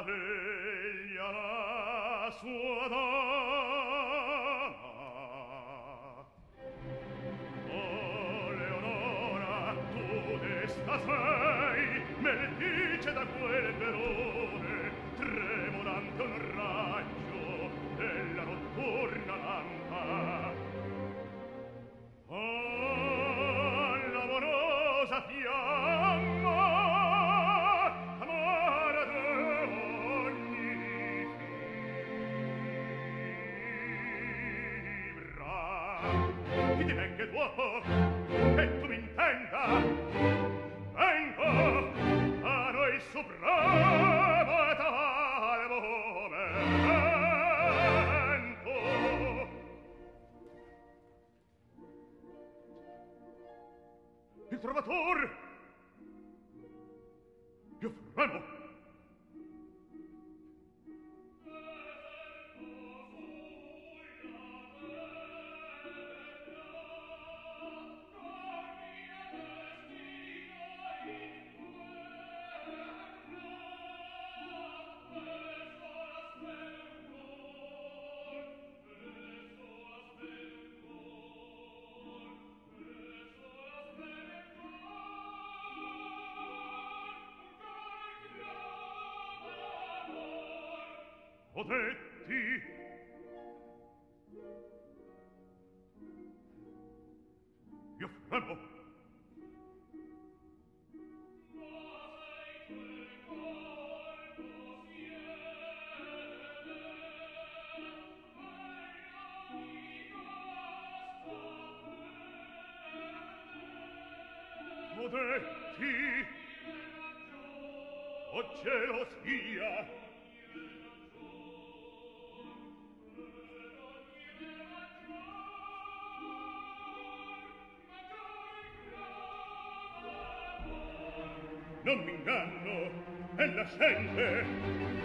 la veglia la sua dama. Oh, Leonora, tu desta sei, meldice da quel verone, tremolante un raggio della notturna lampa. Oh, l'amorosa fiamma, chi ti venga il uopo, che tu m'intenda, vengo a noi suprema tal momento. Il trovator più fremo potetti io fremo ma sei quel corpo fiere potetti o cielo sia non m'inganno, ella scende.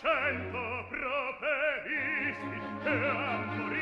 cento properisti e amori.